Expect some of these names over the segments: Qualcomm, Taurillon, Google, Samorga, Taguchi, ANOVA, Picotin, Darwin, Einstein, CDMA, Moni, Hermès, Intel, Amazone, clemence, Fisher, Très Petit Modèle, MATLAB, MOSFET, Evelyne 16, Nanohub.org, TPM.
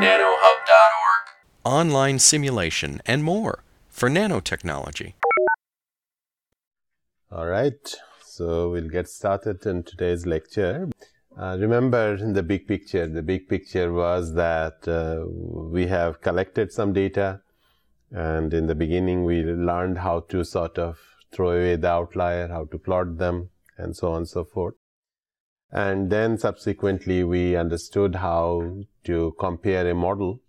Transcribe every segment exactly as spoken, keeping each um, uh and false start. Nanohub dot org. Online simulation and more for nanotechnology. All right, so we'll get started in today's lecture. Uh, remember in the big picture, the big picture was that uh, we have collected some data, and in the beginning we learned how to sort of throw away the outlier, how to plot them, and so on and so forth. And then subsequently we understood how to compare a model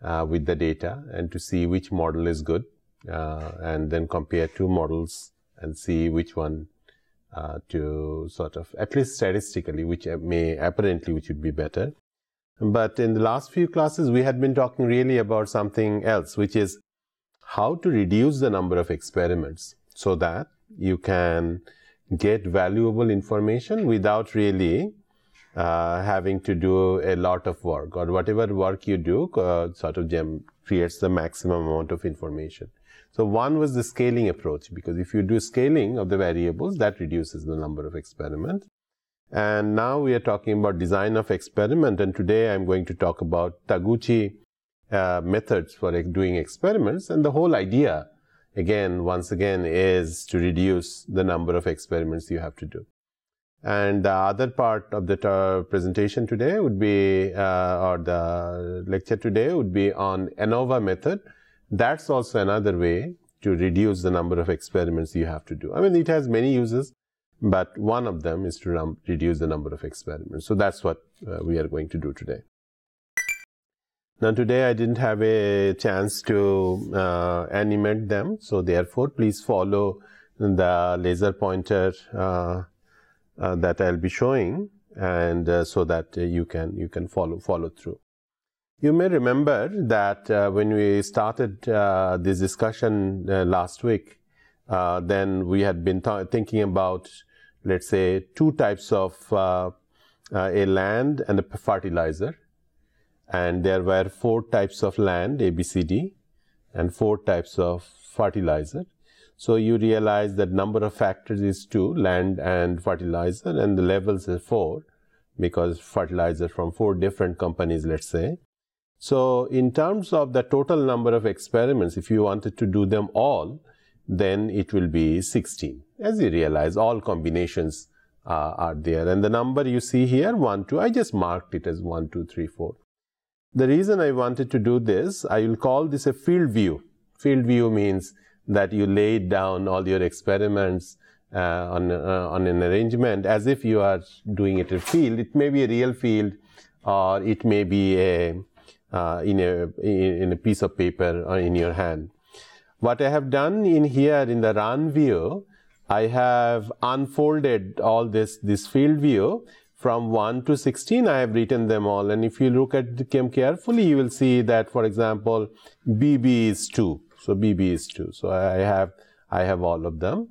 uh, with the data and to see which model is good, uh, and then compare two models and see which one uh, to sort of, at least statistically, which may apparently which would be better. But in the last few classes we had been talking really about something else, which is how to reduce the number of experiments so that you can get valuable information without really uh, having to do a lot of work, or whatever work you do uh, sort of gem creates the maximum amount of information. So one was the scaling approach, because if you do scaling of the variables, that reduces the number of experiments. And now we are talking about design of experiment, and today I'm going to talk about Taguchi uh, methods for doing experiments, and the whole idea again, once again, is to reduce the number of experiments you have to do. And the other part of the presentation today would be, uh, or the lecture today would be on ANOVA method. That's also another way to reduce the number of experiments you have to do. I mean, it has many uses, but one of them is to reduce the number of experiments. So that's what uh, we are going to do today. Now today I didn't have a chance to uh, animate them, so therefore please follow the laser pointer uh, uh, that I'll be showing, and uh, so that uh, you can you can follow follow through. You may remember that uh, when we started uh, this discussion uh, last week, uh, then we had been th- thinking about, let's say, two types of uh, uh, a land and a fertilizer. And there were four types of land, A, B, C, D, and four types of fertilizer. So you realize that number of factors is two, land and fertilizer, and the levels are four, because fertilizer from four different companies, let's say. So in terms of the total number of experiments, if you wanted to do them all, then it will be sixteen. As you realize, all combinations uh, are there. And the number you see here, one, two, I just marked it as one, two, three, four. The reason I wanted to do this, I will call this a field view. Field view means that you lay down all your experiments uh, on, uh, on an arrangement as if you are doing it in a field. It may be a real field, or it may be a, uh, in, a, in a piece of paper or in your hand. What I have done in here in the run view, I have unfolded all this, this field view. From one to sixteen, I have written them all, and if you look at them carefully, you will see that, for example, B B is two. So B B is two. So I have I have all of them,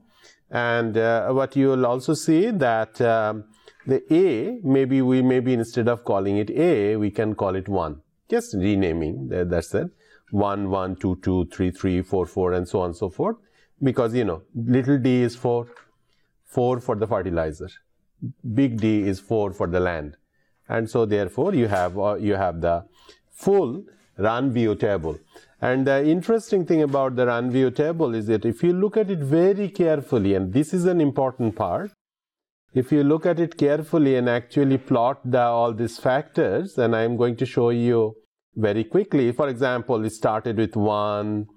and uh, what you will also see that um, the A, maybe we maybe instead of calling it A, we can call it one. Just renaming. That's it. one, one, two, two, three, three, four, four, and so on and so forth. Because you know, little d is four, four for the fertilizer. Big D is four for the land, and so therefore you have uh, you have the full run view table. And the interesting thing about the run view table is that if you look at it very carefully, and this is an important part, if you look at it carefully and actually plot the, all these factors, and I am going to show you very quickly. For example, it started with one,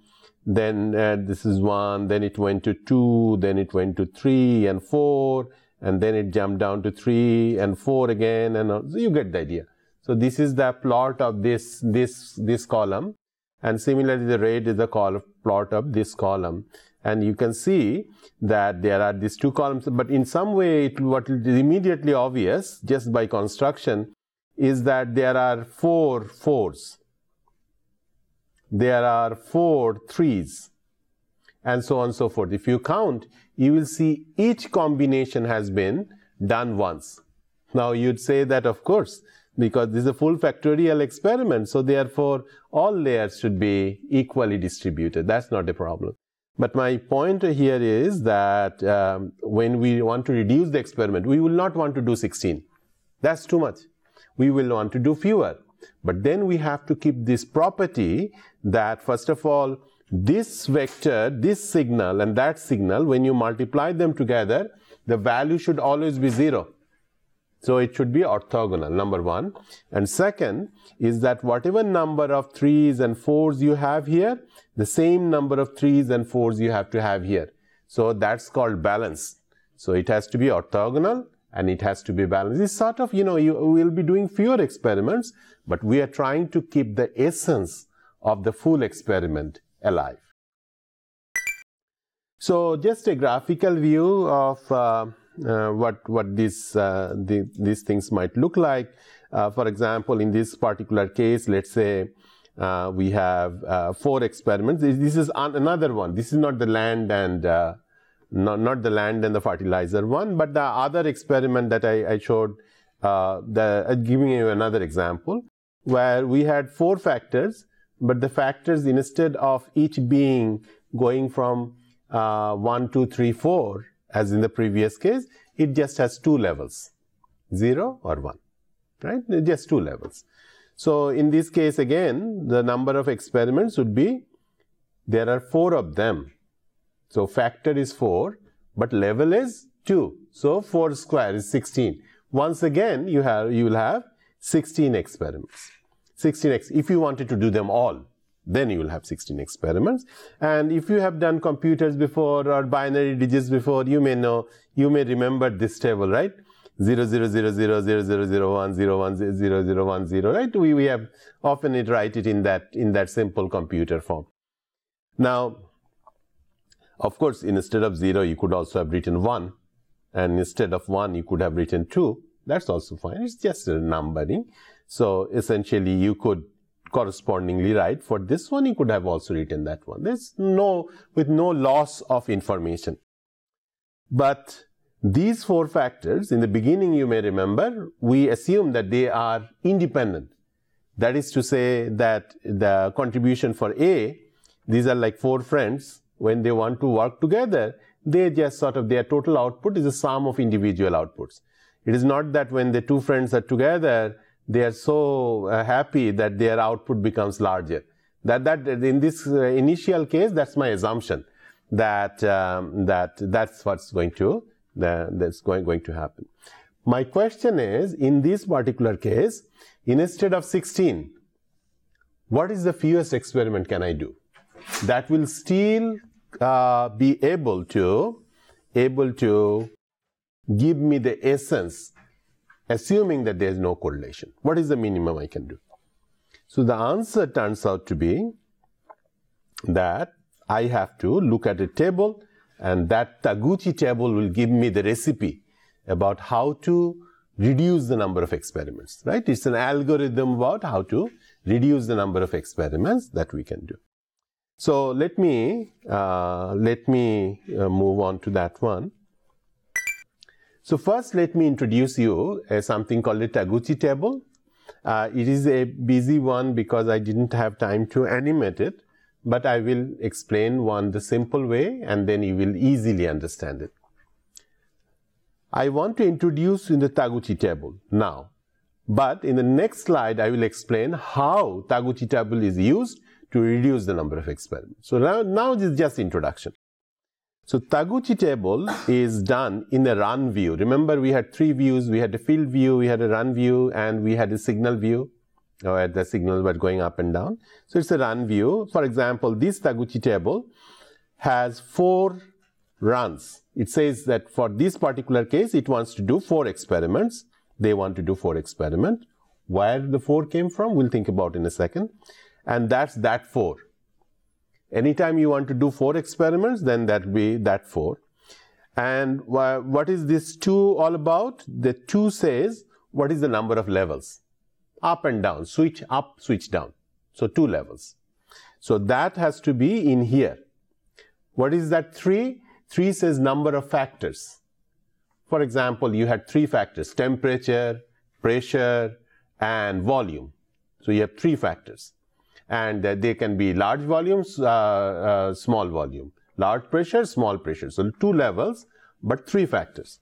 then uh, this is one, then it went to two, then it went to three and four. And then it jumped down to three and four again, and so you get the idea. So this is the plot of this this this column, and similarly the red is the col- plot of this column, and you can see that there are these two columns. But in some way, it, what is immediately obvious just by construction is that there are four fours, there are four threes, and so on and so forth. If you count, you will see each combination has been done once. Now you'd say that, of course, because this is a full factorial experiment, so therefore all layers should be equally distributed. That's not a problem. But my point here is that um, when we want to reduce the experiment, we will not want to do sixteen. That's too much. We will want to do fewer. But then we have to keep this property that, first of all, this vector, this signal and that signal, when you multiply them together, the value should always be zero. So it should be orthogonal, number one. And second is that whatever number of threes and fours you have here, the same number of threes and fours you have to have here. So that's called balance. So it has to be orthogonal and it has to be balanced. It's sort of, you know, you will be doing fewer experiments, but we are trying to keep the essence of the full experiment alive. So just a graphical view of uh, uh, what, what these, uh, the, these things might look like. Uh, for example, in this particular case, let's say uh, we have uh, four experiments. This is an another one. This is not the land and uh, Not, not the land and the fertilizer one, but the other experiment that I, I showed, uh, the, uh, giving you another example, where we had four factors, but the factors, instead of each being going from uh, one, two, three, four, as in the previous case, it just has two levels, zero or one, right? Just two levels. So in this case, again, the number of experiments would be, there are four of them. So factor is four, but level is two. So four square is sixteen. Once again, you have you will have sixteen experiments. sixteen ex if you wanted to do them all, then you will have sixteen experiments. And if you have done computers before or binary digits before, you may know, you may remember this table, right? zero zero zero zero zero zero zero one zero one zero zero one zero, right? We we have often it write it in that in that simple computer form. Now, of course, instead of zero, you could also have written one, and instead of one, you could have written two. That's also fine. It's just a numbering. So essentially, you could correspondingly write for this one, you could have also written that one. There's no, with no loss of information. But these four factors, in the beginning, you may remember, we assume that they are independent. That is to say that the contribution for A, these are like four friends. When they want to work together, they just sort of, their total output is a sum of individual outputs. It is not that when the two friends are together, they are so uh, happy that their output becomes larger. That, that in this uh, initial case, that's my assumption, that, um, that that's what's going to, the, that's going, going to happen. My question is, in this particular case, instead of sixteen, what is the fewest experiment can I do that will still uh, be able to, able to give me the essence, assuming that there is no correlation? What is the minimum I can do? So the answer turns out to be that I have to look at a table, and that Taguchi table will give me the recipe about how to reduce the number of experiments, right? It's an algorithm about how to reduce the number of experiments that we can do. So let me uh, let me uh, move on to that one. So first, let me introduce you uh, something called the Taguchi table. Uh, it is a busy one because I didn't have time to animate it, but I will explain one the simple way, and then you will easily understand it. I want to introduce in the Taguchi table now, but in the next slide I will explain how Taguchi table is used to reduce the number of experiments. So now, now this is just introduction. So Taguchi table is done in a run view. Remember, we had three views. We had a field view, we had a run view, and we had a signal view where the signals were going up and down. So it's a run view. For example, this Taguchi table has four runs. It says that for this particular case, it wants to do four experiments. They want to do four experiments. Where the four came from, we'll think about in a second. And that's that four. Anytime you want to do four experiments, then that will be that four. And wh what is this two all about? The two says, what is the number of levels? Up and down, switch up, switch down. So two levels. So that has to be in here. What is that three? Three says number of factors. For example, you had three factors, temperature, pressure, and volume. So you have three factors. And they can be large volumes, uh, uh, small volume, large pressure, small pressure. So two levels, but three factors.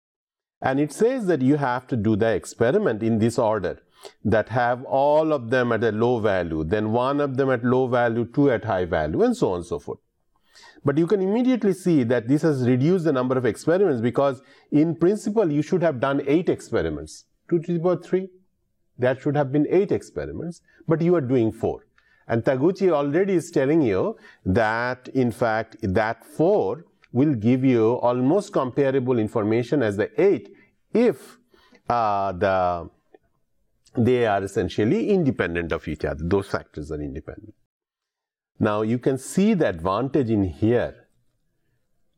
And it says that you have to do the experiment in this order. that have all of them at a low value, then one of them at low value, two at high value, and so on and so forth. But you can immediately see that this has reduced the number of experiments, because in principle you should have done eight experiments, two to the power three, that should have been eight experiments, but you are doing four. And Taguchi already is telling you that in fact that four will give you almost comparable information as the eight if uh, the they are essentially independent of each other, those factors are independent. Now you can see the advantage in here.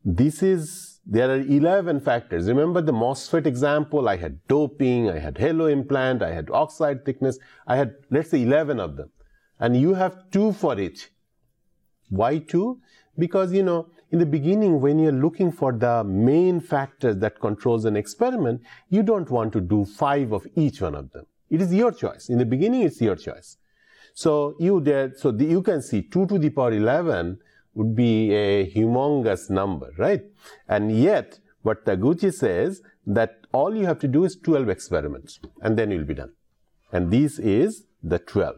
This is, there are eleven factors. Remember the MOSFET example, I had doping, I had halo implant, I had oxide thickness, I had let's say eleven of them. And you have two for each. Why two? Because you know, in the beginning when you're looking for the main factors that controls an experiment, you don't want to do five of each one of them. It is your choice. In the beginning, it's your choice. So you did, so the, you can see two to the power eleven would be a humongous number, right? And yet, what Taguchi says, that all you have to do is twelve experiments, and then you'll be done. And this is the twelve.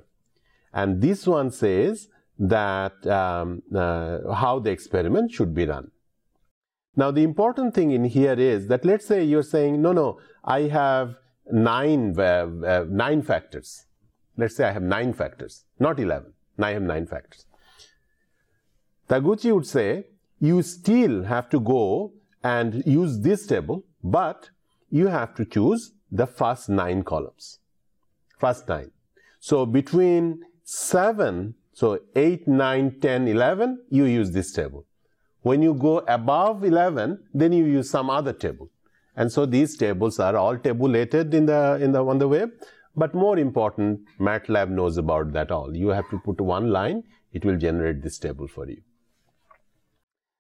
And this one says that um, uh, how the experiment should be run. Now, the important thing in here is that let's say you're saying, no, no, I have Nine, uh, uh, nine factors. Let's say I have nine factors, not eleven. I have nine factors. Taguchi would say you still have to go and use this table, but you have to choose the first nine columns. First nine. So between seven, so eight, nine, ten, eleven, you use this table. When you go above eleven, then you use some other table. And so these tables are all tabulated in the, in the, on the web, but more important, MATLAB knows about that all. You have to put one line, it will generate this table for you.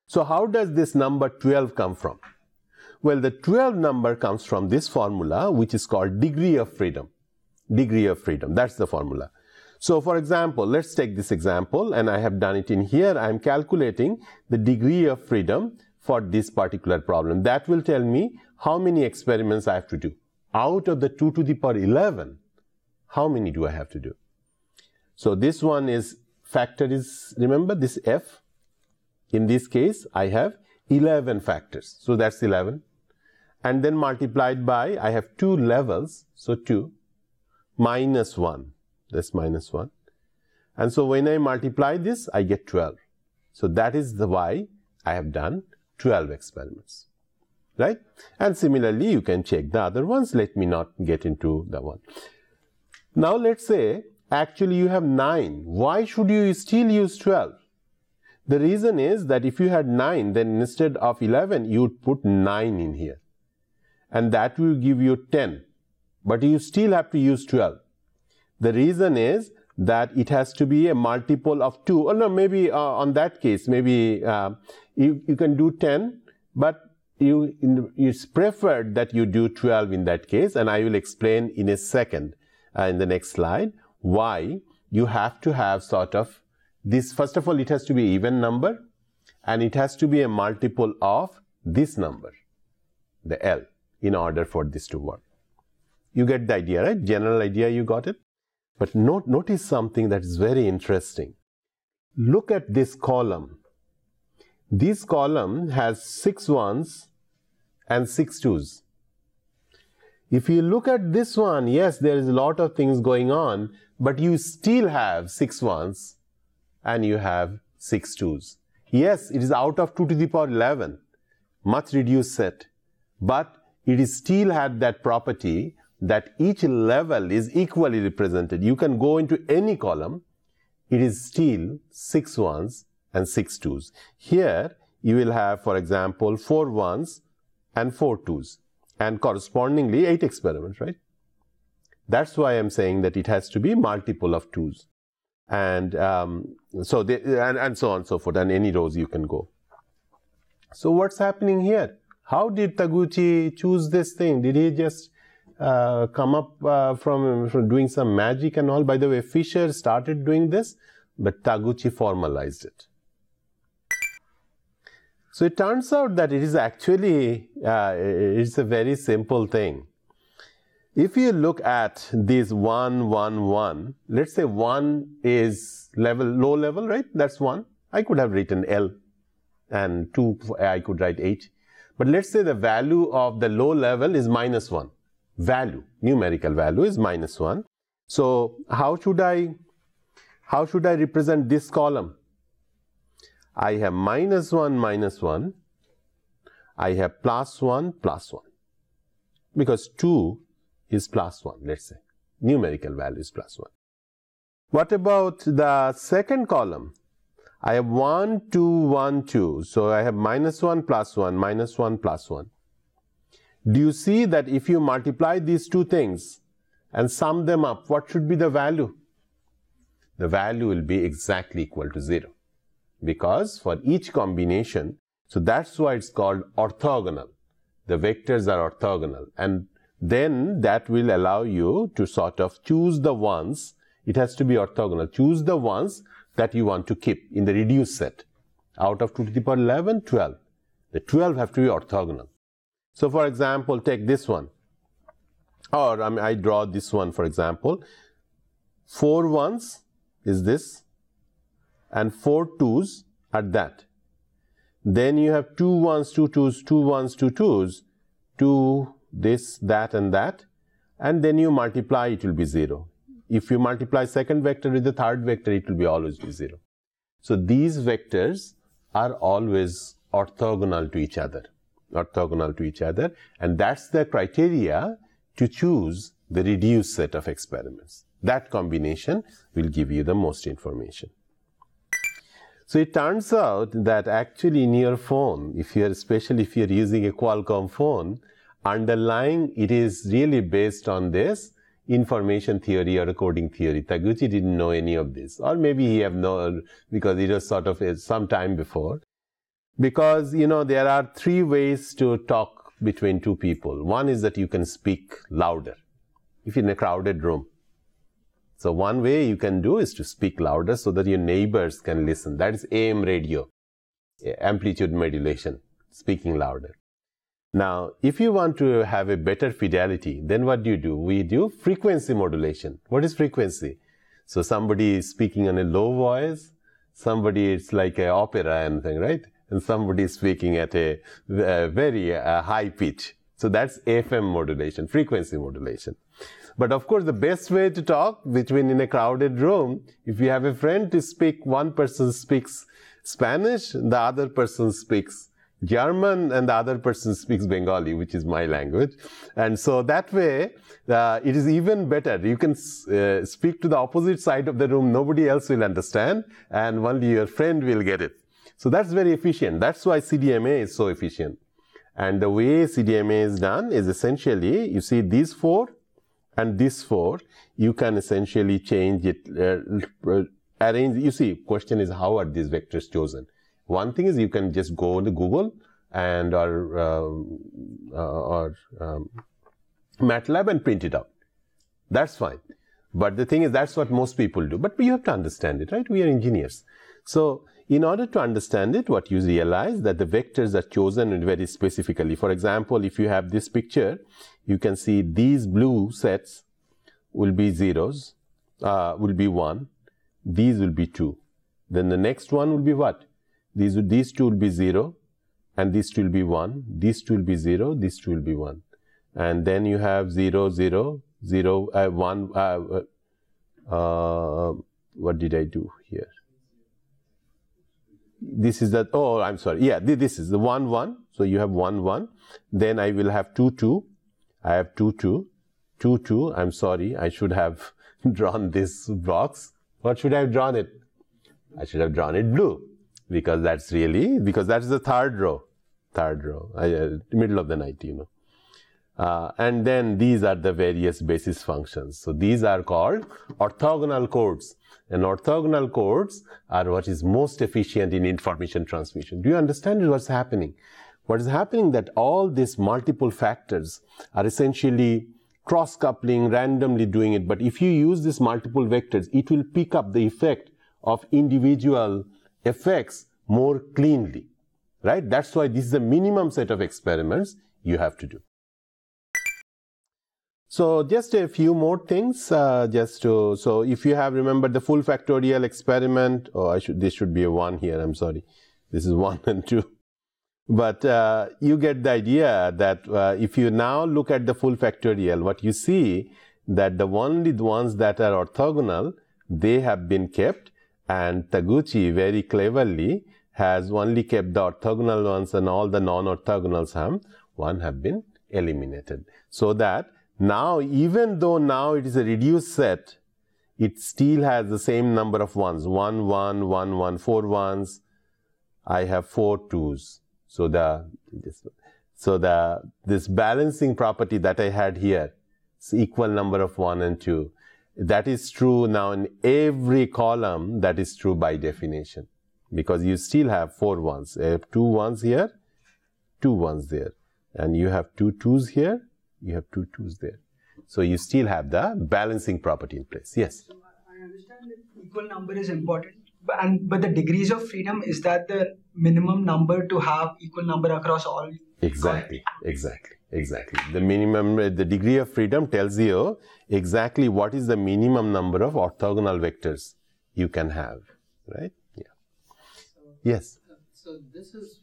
So how does this number twelve come from? Well, the twelve number comes from this formula, which is called degree of freedom. Degree of freedom, that's the formula. So for example, let's take this example, and I have done it in here. I am calculating the degree of freedom for this particular problem. That will tell me how many experiments I have to do. Out of the two to the power eleven, how many do I have to do? So this one is, factor is, remember this F, in this case I have eleven factors, so that's eleven, and then multiplied by, I have two levels, so two, minus one, that's minus one, and so when I multiply this, I get twelve. So that is the why I have done twelve experiments. Right? And similarly, you can check the other ones. Let me not get into the one. Now, let's say actually you have nine. Why should you still use twelve? The reason is that if you had nine, then instead of eleven, you would put nine in here. And that will give you ten. But you still have to use twelve. The reason is that it has to be a multiple of two. Or no, maybe uh, on that case, maybe uh, you, you can do ten, but You, in, it's preferred that you do twelve in that case, and I will explain in a second uh, in the next slide why you have to have sort of this. First of all, it has to be an even number, and it has to be a multiple of this number, the L, in order for this to work. You get the idea, right? General idea, you got it? But note, notice something that is very interesting. Look at this column. This column has six ones and six twos. If you look at this one, yes, there is a lot of things going on, but you still have six ones and you have six twos. Yes, it is out of two to the power eleven, much reduced set, but it is still had that property that each level is equally represented. You can go into any column, it is still six ones and six twos. Here you will have, for example, four ones and four twos, and correspondingly eight experiments, right? That's why I'm saying that it has to be multiple of twos, and um, so they, and, and so on and so forth, and any rows you can go. So what's happening here? How did Taguchi choose this thing? Did he just uh, come up uh, from, from doing some magic and all? By the way, Fisher started doing this, but Taguchi formalized it. So it turns out that it is actually, uh, it's a very simple thing. If you look at these one, one, one, let's say one is level, low level, right? That's one. I could have written L, and two, I could write H. But let's say the value of the low level is minus one. Value, numerical value is minus one. So how should I, how should I represent this column? I have minus one, minus one. I have plus one, plus one. Because two is plus one, let's say. Numerical value is plus one. What about the second column? I have one, two, one, two. So I have minus one, plus one, minus one, plus one. Do you see that if you multiply these two things and sum them up, what should be the value? The value will be exactly equal to zero. Because for each combination, so that's why it's called orthogonal. The vectors are orthogonal, and then that will allow you to sort of choose the ones. It has to be orthogonal. Choose the ones that you want to keep in the reduced set. Out of two to the power eleven, twelve. The twelve have to be orthogonal. So for example, take this one, or I mean, I draw this one for example. Four ones is this, and four twos are that. Then you have two ones, two twos, two ones, two twos, two this, that, and that, and then you multiply, it will be zero. If you multiply second vector with the third vector, it will be always be zero. So these vectors are always orthogonal to each other, orthogonal to each other, and that's the criteria to choose the reduced set of experiments. That combination will give you the most information. So it turns out that actually in your phone, if you're especially if you're using a Qualcomm phone, underlying it is really based on this information theory or coding theory. Taguchi didn't know any of this, or maybe he have known because it was sort of some time before. Because you know there are three ways to talk between two people. One is that you can speak louder if you're in a crowded room. So one way you can do is to speak louder so that your neighbors can listen. That is A M radio, amplitude modulation, speaking louder. Now, if you want to have a better fidelity, then what do you do? We do frequency modulation. What is frequency? So somebody is speaking on a low voice, somebody it's like an opera and thing, right? And somebody is speaking at a, a very a high pitch. So that's F M modulation, frequency modulation. But of course, the best way to talk between in a crowded room, if you have a friend to speak, one person speaks Spanish, the other person speaks German, and the other person speaks Bengali, which is my language. And so that way, uh, it is even better. You can uh, speak to the opposite side of the room. Nobody else will understand, and only your friend will get it. So that's very efficient. That's why C D M A is so efficient. And the way C D M A is done is essentially, you see these four, and this four, you can essentially change it, uh, arrange, you see, question is how are these vectors chosen? One thing is you can just go to Google and or, uh, or um, MATLAB and print it out. That's fine. But the thing is, that's what most people do. But we have to understand it, right? We are engineers. So in order to understand it, what you realize that the vectors are chosen very specifically. For example, if you have this picture, you can see these blue sets will be zeros, uh, will be one. These will be two. Then the next one will be what? These, these two will be zero, and these two will be one. These two will be zero, these two will be one. And then you have zero, zero, zero, uh, one, uh, uh, what did I do here? This is that, oh, I'm sorry. Yeah, this is the one, one. So you have one, one. Then I will have two, two. I have two, two. Two, two. I'm sorry. I should have drawn this box. What should I have drawn it? I should have drawn it blue. Because that's really, because that's the third row. Third row. I, uh, middle of the night, you know. Uh, and then these are the various basis functions. So these are called orthogonal codes. And orthogonal codes are what is most efficient in information transmission. Do you understand what's happening? What is happening that all these multiple factors are essentially cross-coupling, randomly doing it. But if you use these multiple vectors, it will pick up the effect of individual effects more cleanly, right? That's why this is the minimum set of experiments you have to do. So just a few more things, uh, just to, so if you have remembered the full factorial experiment, oh, I should, this should be a one here, I'm sorry, this is one and two. But uh, you get the idea that uh, if you now look at the full factorial, what you see that the only ones that are orthogonal, they have been kept, and Taguchi very cleverly has only kept the orthogonal ones, and all the non-orthogonals have, one have been eliminated. So that now, even though now it is a reduced set, it still has the same number of ones, one, one, one, one, four ones, I have four twos. So the, so the, this balancing property that I had here, it's equal number of one and two, that is true now in every column, that is true by definition, because you still have four ones, you have two ones here, two ones there, and you have two twos here, you have two twos there. So you still have the balancing property in place. Yes? So I understand that equal number is important, but, and, but the degrees of freedom, is that the minimum number to have equal number across all? Exactly, exactly, exactly. The minimum, the degree of freedom tells you exactly what is the minimum number of orthogonal vectors you can have, right? Yeah. So, yes? So this is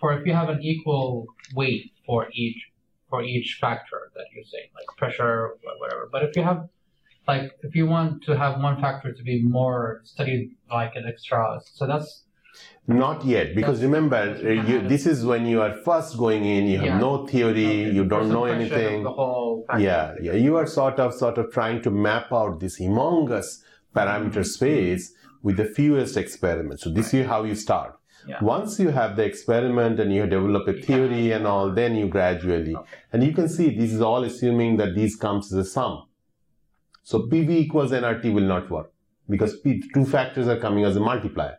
for if you have an equal weight for each for each factor that you're saying, like pressure or whatever. But if you have, like, if you want to have one factor to be more studied, like an extra, so that's... Not yet, because remember, you, this is when you are first going in, you have yeah. no theory, okay. you don't know anything. The whole yeah, yeah, you are sort of, sort of trying to map out this humongous parameter space with the fewest experiments. So this is how you start. Yeah. Once you have the experiment and you develop a theory and all, then you gradually. Okay. And you can see this is all assuming that these comes as a sum. So P V equals N R T will not work because P, two factors are coming as a multiplier,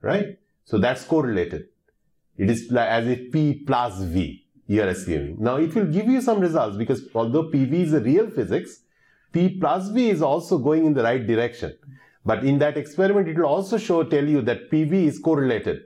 right? So that's correlated. It is as if P plus V you are assuming. Now it will give you some results because although P V is a real physics, P plus V is also going in the right direction. But in that experiment, it will also show, tell you that P V is correlated.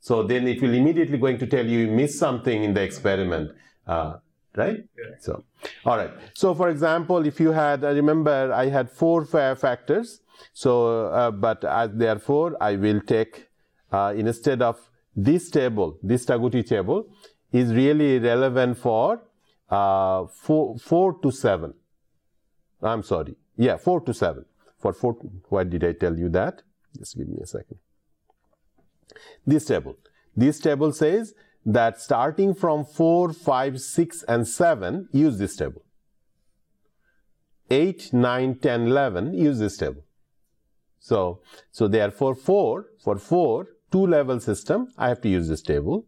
So then it will immediately going to tell you you missed something in the experiment, uh, right? Yeah. So, all right. So for example, if you had, I remember I had four factors. So, uh, but as therefore I will take uh, instead of this table, this Taguchi table is really relevant for uh, four, four to seven. I'm sorry. Yeah, four to seven. For four, why did I tell you that? Just give me a second. This table. This table says that starting from four, five, six, and seven, use this table. eight, nine, ten, eleven, use this table. So, so therefore, four, for four, two-level system, I have to use this table.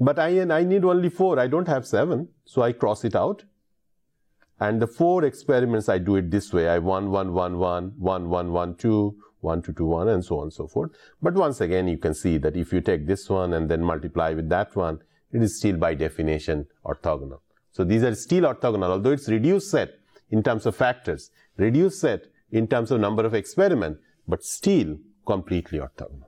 But I, I need only four, I don't have seven, so I cross it out. And the four experiments, I do it this way. I one, one, one, one, one, one, one, two, one, two, two, one, and so on and so forth. But once again, you can see that if you take this one and then multiply with that one, it is still by definition orthogonal. So these are still orthogonal, although it's reduced set in terms of factors, reduced set in terms of number of experiments, but still completely orthogonal.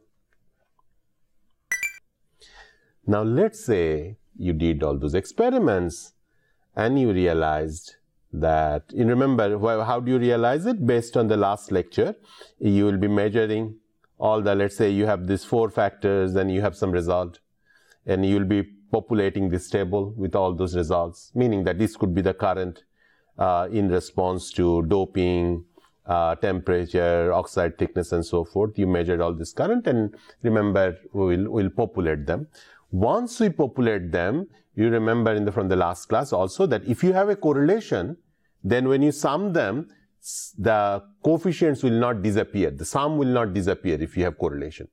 Now let's say you did all those experiments and you realized that, and remember, how do you realize it? Based on the last lecture, you will be measuring all the, let's say you have these four factors and you have some result, and you will be populating this table with all those results, meaning that this could be the current uh, in response to doping, uh, temperature, oxide thickness, and so forth. You measured all this current, and remember, we will we'll populate them. Once we populate them, you remember in the, from the last class also that if you have a correlation, then when you sum them, the coefficients will not disappear. The sum will not disappear if you have correlation.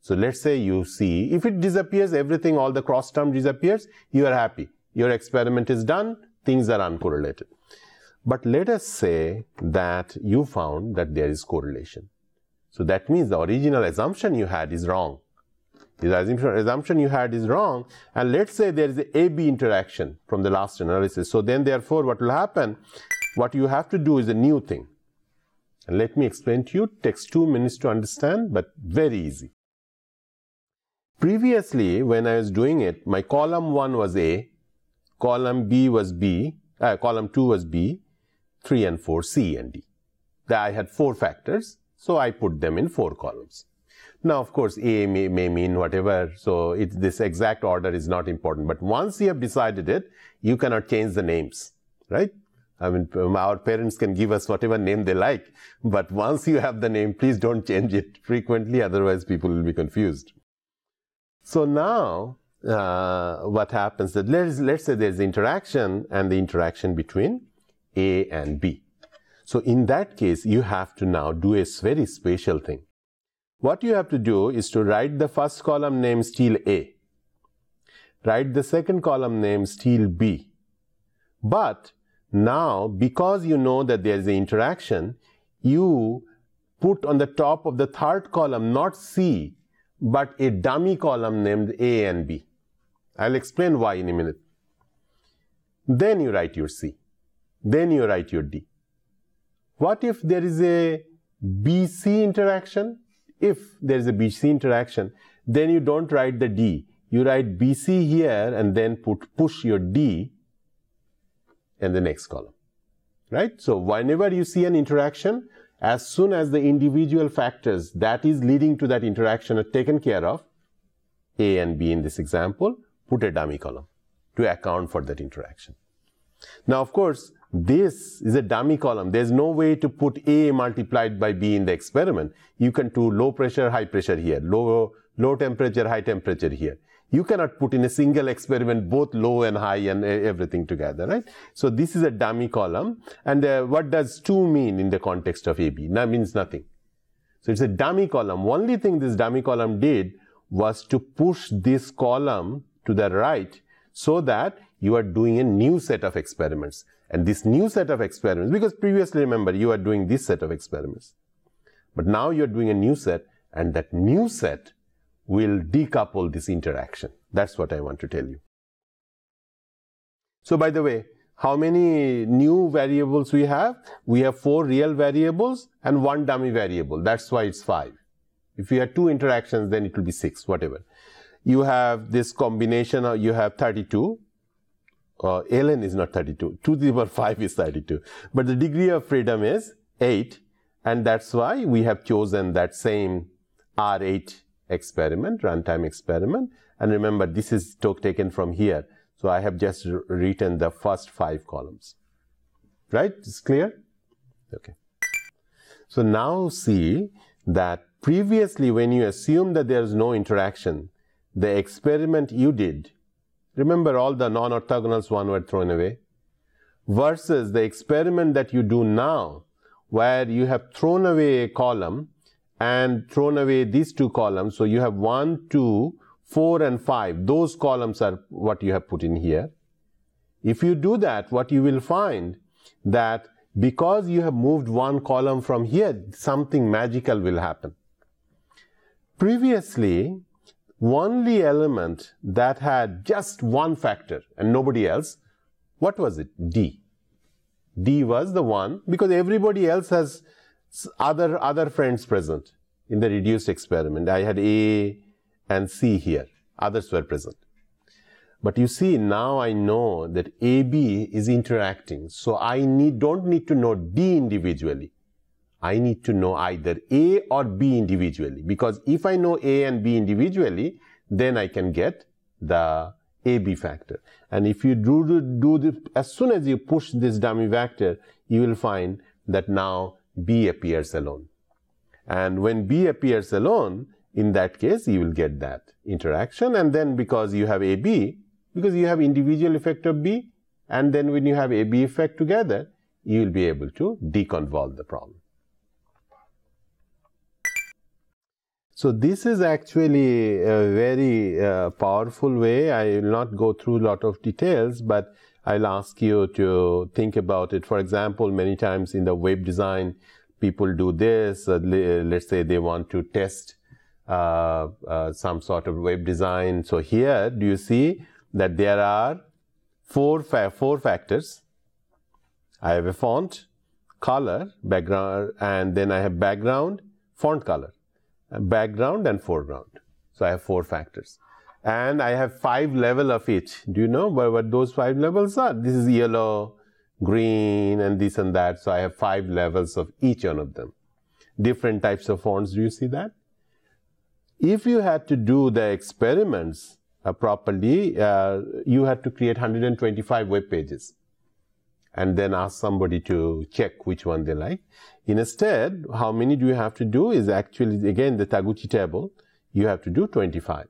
So let's say you see, if it disappears, everything, all the cross term disappears, you are happy. Your experiment is done, things are uncorrelated. But let us say that you found that there is correlation. So that means the original assumption you had is wrong. The assumption you had is wrong, and let's say there is an A B interaction from the last analysis. So then therefore what will happen, what you have to do is a new thing. And let me explain to you, it takes two minutes to understand, but very easy. Previously, when I was doing it, my column one was A, column B was B, uh, column two was B, three and four C and D. I had four factors, so I put them in four columns. Now, of course, A may, may mean whatever, so it, this exact order is not important. But once you have decided it, you cannot change the names, right? I mean, our parents can give us whatever name they like, but once you have the name, please don't change it frequently, otherwise people will be confused. So now, uh, what happens that let's, let's say there's interaction and the interaction between A and B. So in that case, you have to now do a very special thing. What you have to do is to write the first column name still A, write the second column name still B, but now, because you know that there is an interaction, you put on the top of the third column not C, but a dummy column named A and B. I'll explain why in a minute. Then you write your C. Then you write your D. What if there is a B C interaction? If there is a B C interaction, then you don't write the D. You write B C here and then put push your D in the next column, right? So whenever you see an interaction, as soon as the individual factors that is leading to that interaction are taken care of, A and B in this example, put a dummy column to account for that interaction. Now, of course, this is a dummy column. There's no way to put A multiplied by B in the experiment. You can do low pressure, high pressure here, low, low temperature, high temperature here. You cannot put in a single experiment both low and high and everything together, right? So this is a dummy column. And uh, what does two mean in the context of A B? That means nothing. So it's a dummy column. Only thing this dummy column did was to push this column to the right so that you are doing a new set of experiments. And this new set of experiments, because previously, remember, you are doing this set of experiments. But now you're doing a new set, and that new set will decouple this interaction. That's what I want to tell you. So by the way, how many new variables we have? We have four real variables and one dummy variable. That's why it's five. If you had two interactions, then it will be six, whatever. You have this combination, you have thirty-two. Uh, ln is not thirty-two. two to the power five is thirty-two. But the degree of freedom is eight. And that's why we have chosen that same R eight experiment, runtime experiment, and remember this is taken from here. So I have just written the first five columns, right? It's clear? Okay. So now see that previously when you assume that there is no interaction, the experiment you did, remember all the non-orthogonals one were thrown away, versus the experiment that you do now where you have thrown away a column and thrown away these two columns. So you have one, two, four, and five. Those columns are what you have put in here. If you do that, what you will find that because you have moved one column from here, something magical will happen. Previously, only element that had just one factor and nobody else, what was it? D. D was the one, because everybody else has Other, other friends present in the reduced experiment. I had A and C here. Others were present. But you see, now I know that A B is interacting. So I need, don't need to know D individually. I need to know either A or B individually. Because if I know A and B individually, then I can get the A B factor. And if you do, do, do this, as soon as you push this dummy vector, you will find that now B appears alone. And when B appears alone, in that case, you will get that interaction. And then because you have A B, because you have individual effect of B, and then when you have A B effect together, you will be able to deconvolve the problem. So this is actually a very uh, powerful way. I will not go through a lot of details, but I'll ask you to think about it. For example, many times in the web design, people do this. Uh, let's say they want to test uh, uh, some sort of web design. So here, do you see that there are four, fa four factors? I have a font, color, background, and then I have background, font color, background and foreground. So I have four factors. and I have five levels of each. Do you know what those five levels are? This is yellow, green, and this and that. So I have five levels of each one of them. Different types of fonts, do you see that? If you had to do the experiments uh, properly, uh, you had to create one hundred twenty-five web pages and then ask somebody to check which one they like. Instead, how many do you have to do is actually, again, the Taguchi table. You have to do twenty-five.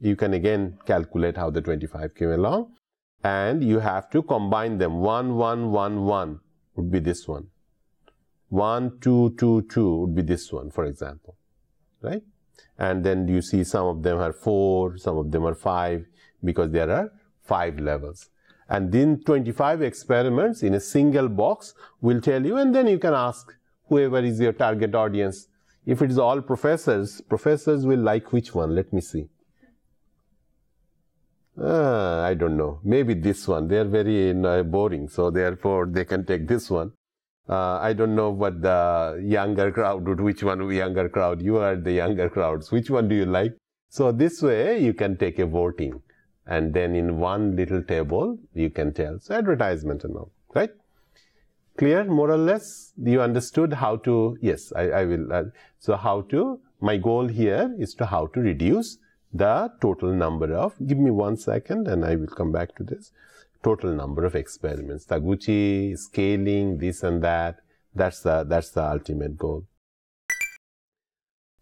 You can again calculate how the twenty-five came along, and you have to combine them. one, one, one, one would be this one. one, two, two, two would be this one, for example, right? And then you see some of them are four, some of them are five, because there are five levels. And then twenty-five experiments in a single box will tell you, and then you can ask whoever is your target audience. If it is all professors, professors will like which one? Let me see. Uh, I don't know. Maybe this one. They are very uh, boring, so therefore they can take this one. Uh, I don't know what the younger crowd would, which one younger crowd, you are the younger crowds, which one do you like? So this way you can take a voting, and then in one little table you can tell, so advertisement and all, right? Clear, more or less, you understood how to, yes, I, I will, uh, so how to, my goal here is to how to reduce the total number of, give me one second and I will come back to this. Total number of experiments, Taguchi, scaling, this and that, that's the, that's the ultimate goal.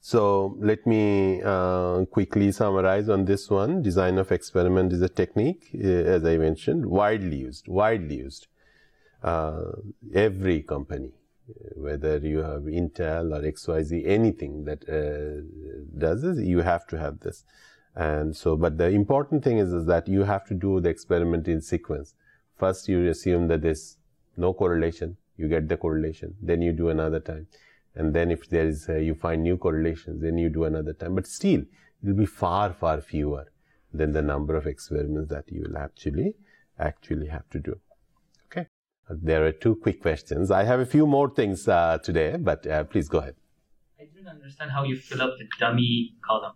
So let me uh, quickly summarize on this one. Design of experiment is a technique, uh, as I mentioned, widely used, widely used. Uh, every company, whether you have Intel or X Y Z, anything that uh, does this, you have to have this. And so, but the important thing is, is that you have to do the experiment in sequence. First, you assume that there's no correlation, you get the correlation, then you do another time. And then if there is, a, you find new correlations, then you do another time. But still, it will be far, far fewer than the number of experiments that you will actually, actually have to do. Okay. There are two quick questions. I have a few more things uh, today, but uh, please go ahead. I didn't understand how you fill up the dummy column.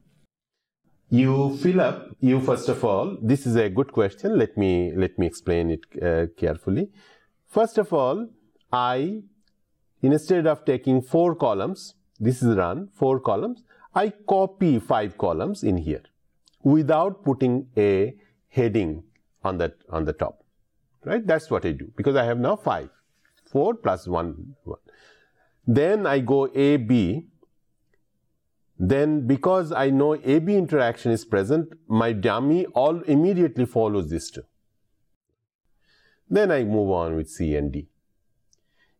You fill up, you first of all, this is a good question, let me, let me explain it uh, carefully. First of all, I, instead of taking four columns, this is run, four columns, I copy five columns in here without putting a heading on that, on the top, right? That's what I do, because I have now five, four plus one, one. Then I go A, B. Then because I know A B interaction is present, my dummy all immediately follows this two. Then I move on with C and D.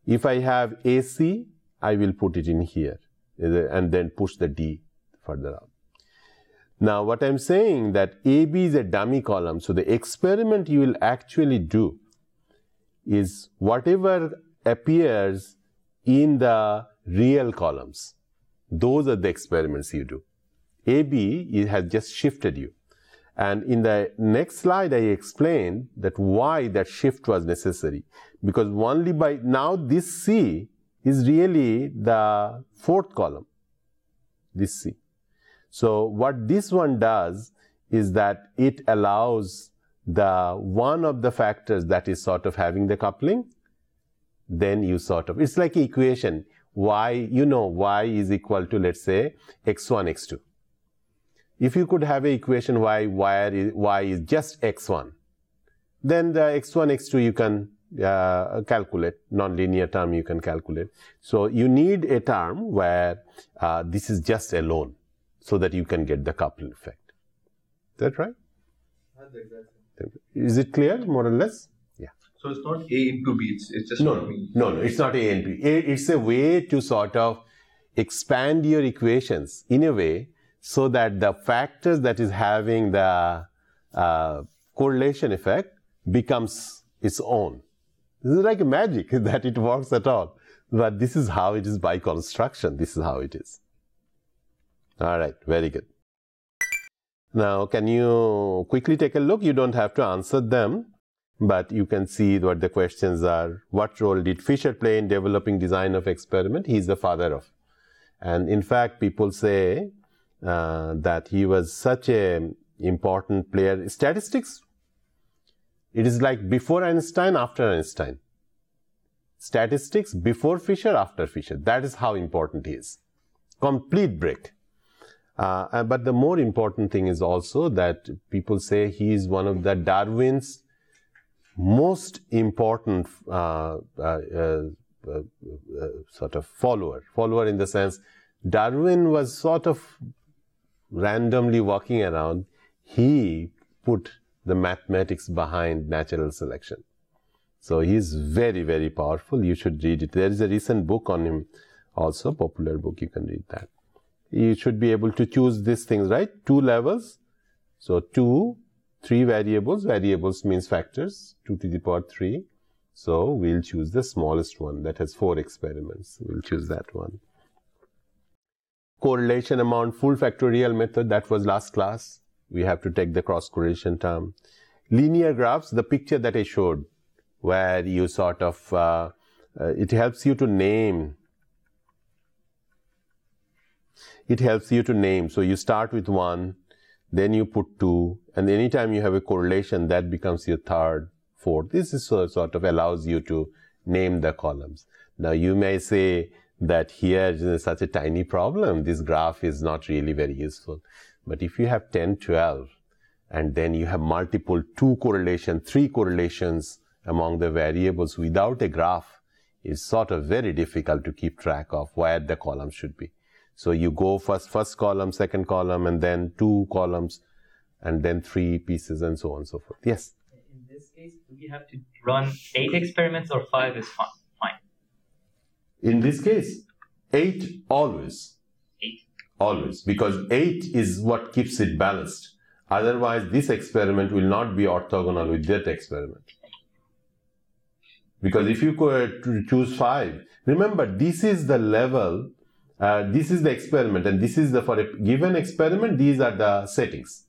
If I have A C, I will put it in here and then push the D further out. Now what I'm saying that A B is a dummy column, so the experiment you will actually do is whatever appears in the real columns. Those are the experiments you do. A B, it has just shifted you. And in the next slide, I explained that why that shift was necessary. Because only by now this C is really the fourth column, this C. So what this one does is that it allows the one of the factors that is sort of having the coupling, then you sort of, it's like an equation. Y, you know, y is equal to, let's say, x one, x two. If you could have an equation y, y is, y is just x one, then the x one, x two you can uh, calculate, nonlinear term you can calculate. So you need a term where uh, this is just alone, so that you can get the coupling effect. Is that right? That's exactly. Is it clear, more or less? So it's not A into B, it's, it's just no, not B. No, no, it's not A and B. It's a way to sort of expand your equations in a way so that the factors that is having the uh, correlation effect becomes its own. This is like a magic that it works at all. But this is how it is by construction. This is how it is. All right, very good. Now, can you quickly take a look? You don't have to answer them. But you can see what the questions are. What role did Fisher play in developing design of experiment? He is the father of. And in fact, people say uh, that he was such a important player. Statistics, it is like before Einstein, after Einstein. Statistics before Fisher, after Fisher. That is how important he is. Complete break. Uh, but the more important thing is also that people say he is one of the Darwin's most important uh, uh, uh, uh, uh, sort of follower. Follower in the sense Darwin was sort of randomly walking around. He put the mathematics behind natural selection. So he is very, very powerful. You should read it. There is a recent book on him, also popular book. You can read that. You should be able to choose these things, right? Two levels. So two, three variables. Variables means factors, two to the power three. So we'll choose the smallest one that has four experiments. We'll choose that one. Correlation amount, full factorial method. That was last class. We have to take the cross correlation term. Linear graphs, the picture that I showed, where you sort of, uh, uh, it helps you to name. It helps you to name. So you start with one, then you put two, and anytime you have a correlation, that becomes your third, fourth. This is so, sort of allows you to name the columns. Now you may say that here is such a tiny problem. This graph is not really very useful. But if you have ten, twelve, and then you have multiple two correlation, three correlations among the variables without a graph, it's sort of very difficult to keep track of where the column should be. So you go first, first column, second column, and then two columns, and then three pieces, and so on and so forth. Yes? In this case, do we have to run eight experiments or five is fine? In this case, eight always. Eight. Always, because eight is what keeps it balanced. Otherwise, this experiment will not be orthogonal with that experiment. Because if you could choose five, remember this is the level. Uh, this is the experiment, and this is the for a given experiment, these are the settings.